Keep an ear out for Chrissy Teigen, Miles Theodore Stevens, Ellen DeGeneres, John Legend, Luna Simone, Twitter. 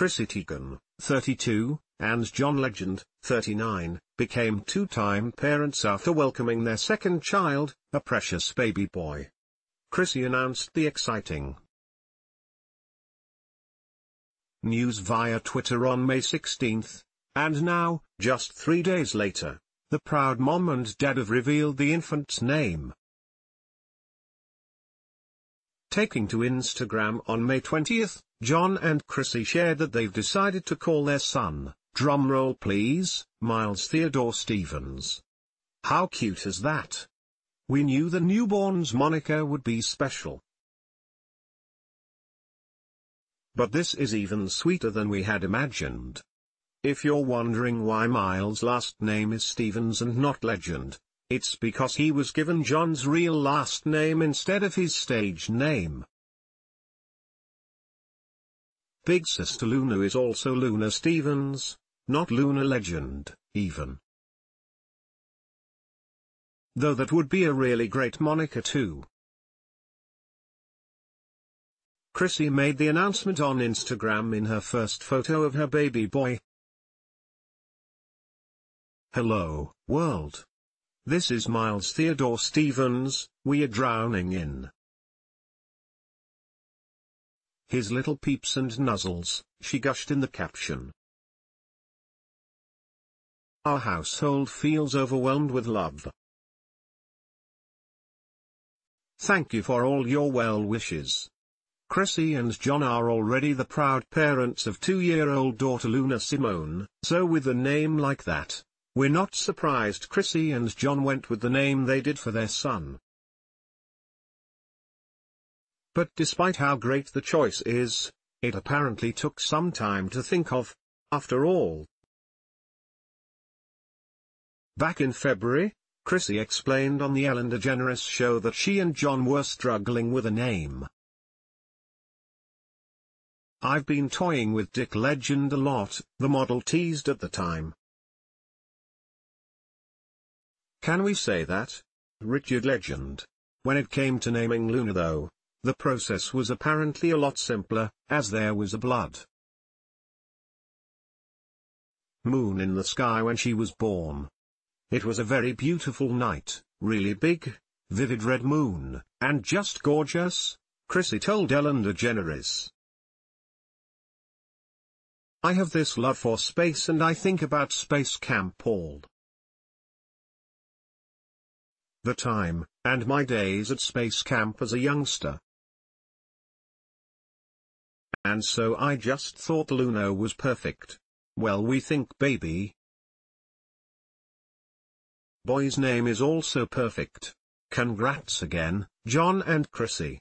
Chrissy Teigen, 32, and John Legend, 39, became two-time parents after welcoming their second child, a precious baby boy. Chrissy announced the exciting news via Twitter on May 16, and now, just 3 days later, the proud mom and dad have revealed the infant's name. Taking to Instagram on May 20, John and Chrissy shared that they've decided to call their son, drumroll please, Miles Theodore Stevens. How cute is that? We knew the newborn's moniker would be special, but this is even sweeter than we had imagined. If you're wondering why Miles' last name is Stevens and not Legend, it's because he was given John's real last name instead of his stage name. Big sister Luna is also Luna Stevens, not Luna Legend, even. Though that would be a really great moniker too. Chrissy made the announcement on Instagram in her first photo of her baby boy. Hello, world. This is Miles Theodore Stevens, we are drowning in his little peeps and nuzzles, she gushed in the caption. Our household feels overwhelmed with love. Thank you for all your well wishes. Chrissy and John are already the proud parents of two-year-old daughter Luna Simone, so with a name like that, we're not surprised Chrissy and John went with the name they did for their son. But despite how great the choice is, it apparently took some time to think of, after all. Back in February, Chrissy explained on the Ellen DeGeneres show that she and John were struggling with a name. I've been toying with Dick Legend a lot, the model teased at the time. Can we say that? Richard Legend. When it came to naming Luna though, the process was apparently a lot simpler, as there was a blood moon in the sky when she was born. It was a very beautiful night, really big, vivid red moon, and just gorgeous, Chrissy told Ellen DeGeneres. I have this love for space and I think about space camp all the time, and my days at space camp as a youngster. And so I just thought Luna was perfect. Well, we think baby boy's name is also perfect. Congrats again, John and Chrissy.